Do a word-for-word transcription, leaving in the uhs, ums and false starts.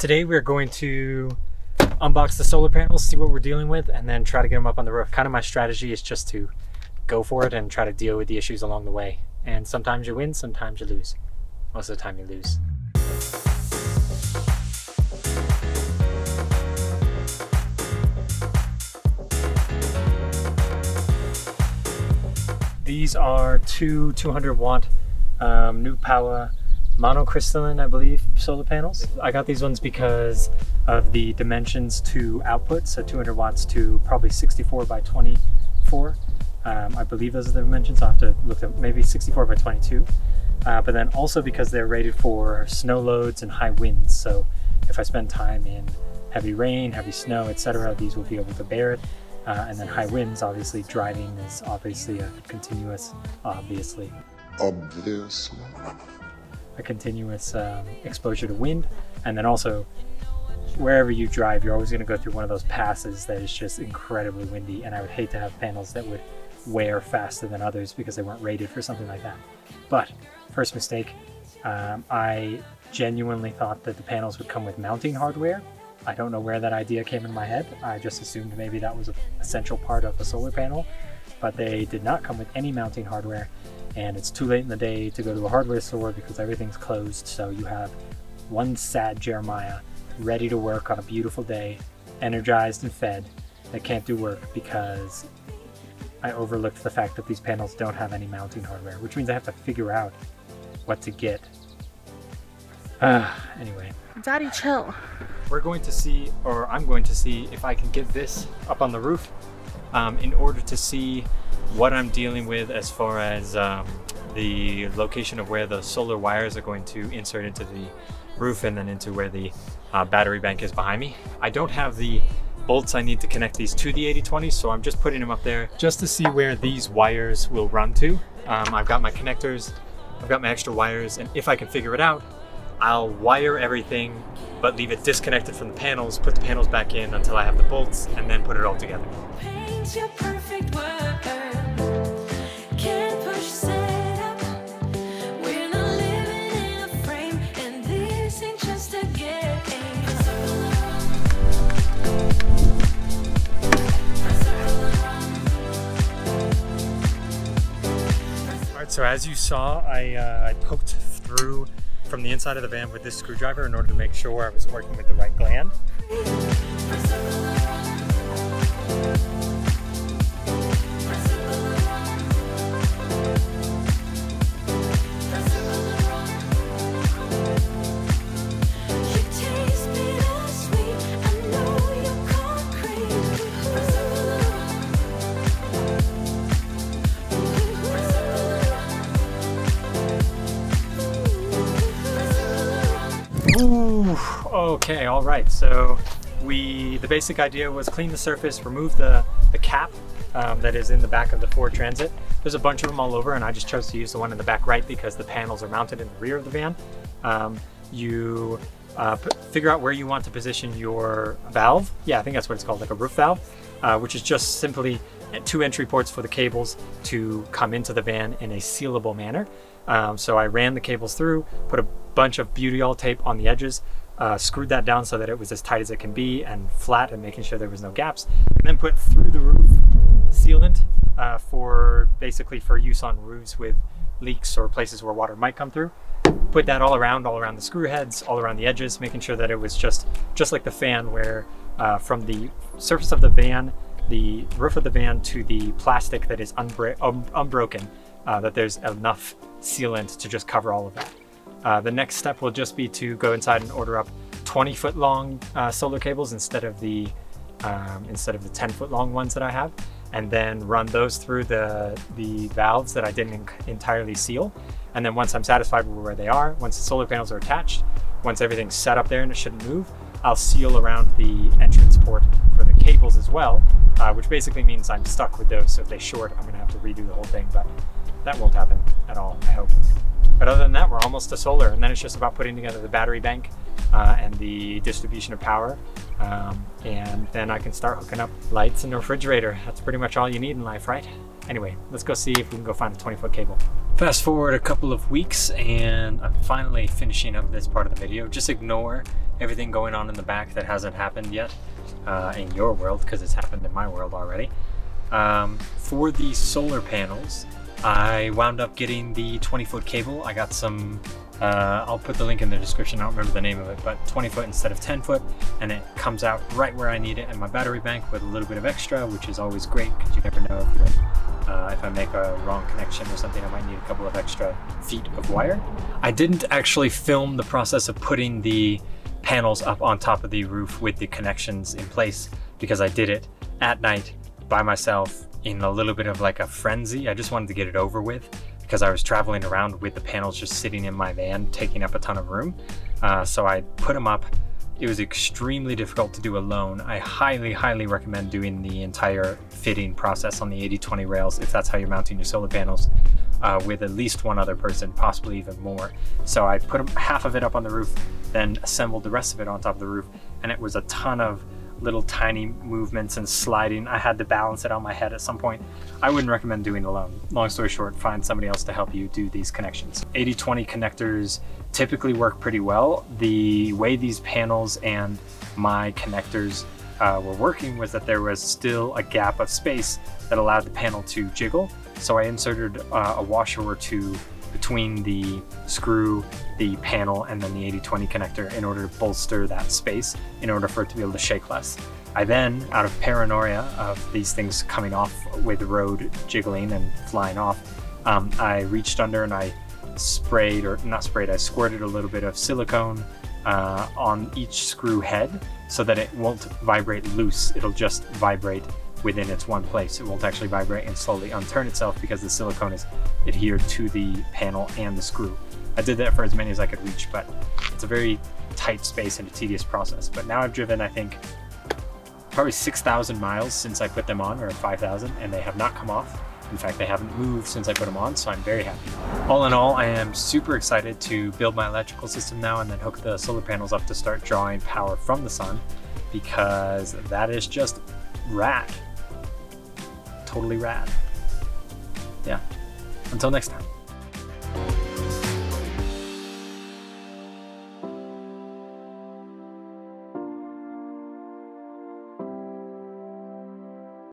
Today we're going to unbox the solar panels, see what we're dealing with, and then try to get them up on the roof. Kind of my strategy is just to go for it and try to deal with the issues along the way. And sometimes you win, sometimes you lose. Most of the time you lose. These are two 200 watt um, New Power monocrystalline, I believe, solar panels. I got these ones because of the dimensions to output, so two hundred watts to probably sixty-four by twenty-four. Um, I believe those are the dimensions. I'll have to look at maybe sixty-four by twenty-two. Uh, but then also because they're rated for snow loads and high winds. So if I spend time in heavy rain, heavy snow, et cetera, these will be able to bear it. Uh, and then high winds, obviously, driving is obviously a continuous, obviously. Obviously. A continuous um, exposure to wind, and then also wherever you drive you're always going to go through one of those passes that is just incredibly windy, and I would hate to have panels that would wear faster than others because they weren't rated for something like that. But first mistake, um, I genuinely thought that the panels would come with mounting hardware. I don't know where that idea came in my head. I just assumed maybe that was an essential part of the solar panel, but they did not come with any mounting hardware. And it's too late in the day to go to a hardware store because everything's closed, so you have one sad Jeremiah ready to work on a beautiful day, energized and fed, that can't do work because I overlooked the fact that these panels don't have any mounting hardware, which means I have to figure out what to get. Uh, anyway. Daddy, chill. We're going to see, or I'm going to see, if I can get this up on the roof um, in order to see what I'm dealing with as far as um, the location of where the solar wires are going to insert into the roof and then into where the uh, battery bank is behind me. I don't have the bolts I need to connect these to the eighty twenty, so I'm just putting them up there just to see where these wires will run to. Um, I've got my connectors, I've got my extra wires, and if I can figure it out, I'll wire everything but leave it disconnected from the panels, put the panels back in until I have the bolts, and then put it all together. Paint your perfect world. So as you saw, I, uh, I poked through from the inside of the van with this screwdriver in order to make sure I was working with the right gland. Okay, all right, so we, the basic idea was clean the surface, remove the, the cap um, that is in the back of the Ford Transit. There's a bunch of them all over, and I just chose to use the one in the back right because the panels are mounted in the rear of the van. Um, you uh, figure out where you want to position your valve. Yeah, I think that's what it's called, like a roof valve, uh, which is just simply two entry ports for the cables to come into the van in a sealable manner. Um, so I ran the cables through, put a bunch of butyol tape on the edges, Uh, screwed that down so that it was as tight as it can be and flat, and making sure there was no gaps, and then put through the roof sealant uh, for basically for use on roofs with leaks or places where water might come through. Put that all around, all around the screw heads, all around the edges, making sure that it was just just like the fan, where uh, from the surface of the van, the roof of the van, to the plastic that is unbro um, unbroken, uh, that there's enough sealant to just cover all of that. Uh, the next step will just be to go inside and order up twenty foot long uh, solar cables instead of the um, instead of the ten foot long ones that I have, and then run those through the the valves that I didn't entirely seal. And then once I'm satisfied with where they are, once the solar panels are attached, once everything's set up there and it shouldn't move, I'll seal around the entrance port for the cables as well, uh, which basically means I'm stuck with those. So if they short, I'm going to have to redo the whole thing, but that won't happen at all, I hope. But other than that, we're almost to solar, and then it's just about putting together the battery bank uh, and the distribution of power, um, and then I can start hooking up lights and a refrigerator. That's pretty much all you need in life, right? Anyway, let's go see if we can go find a twenty foot cable. Fast forward a couple of weeks and I'm finally finishing up this part of the video. Just ignore everything going on in the back that hasn't happened yet uh, in your world, because it's happened in my world already. Um, for the solar panels, I wound up getting the twenty foot cable. I got some, uh, I'll put the link in the description, I don't remember the name of it, but twenty foot instead of ten foot, and it comes out right where I need it in my battery bank with a little bit of extra, which is always great because you never know if, uh, if I make a wrong connection or something, I might need a couple of extra feet of wire. I didn't actually film the process of putting the panels up on top of the roof with the connections in place because I did it at night by myself in a little bit of like a frenzy. I just wanted to get it over with because I was traveling around with the panels just sitting in my van, taking up a ton of room. Uh, so I put them up. It was extremely difficult to do alone. I highly, highly recommend doing the entire fitting process on the eighty twenty rails if that's how you're mounting your solar panels, uh, with at least one other person, possibly even more. So I put half of it up on the roof, then assembled the rest of it on top of the roof, and it was a ton of little tiny movements and sliding. I had to balance it on my head at some point. I wouldn't recommend doing it alone. Long story short, find somebody else to help you do these connections. eighty twenty connectors typically work pretty well. The way these panels and my connectors uh, were working was that there was still a gap of space that allowed the panel to jiggle. So I inserted uh, a washer or two between the screw, the panel, and then the eighty twenty connector in order to bolster that space in order for it to be able to shake less. I then, out of paranoia of these things coming off with the road jiggling and flying off, um, I reached under and I sprayed, or not sprayed, I squirted a little bit of silicone uh, on each screw head so that it won't vibrate loose, it'll just vibrate within its one place. It won't actually vibrate and slowly unturn itself because the silicone is adhered to the panel and the screw. I did that for as many as I could reach, but it's a very tight space and a tedious process. But now I've driven, I think, probably six thousand miles since I put them on, or five thousand, and they have not come off. In fact, they haven't moved since I put them on, so I'm very happy. All in all, I am super excited to build my electrical system now and then hook the solar panels up to start drawing power from the sun, because that is just rad. Totally rad. Yeah. Until next time.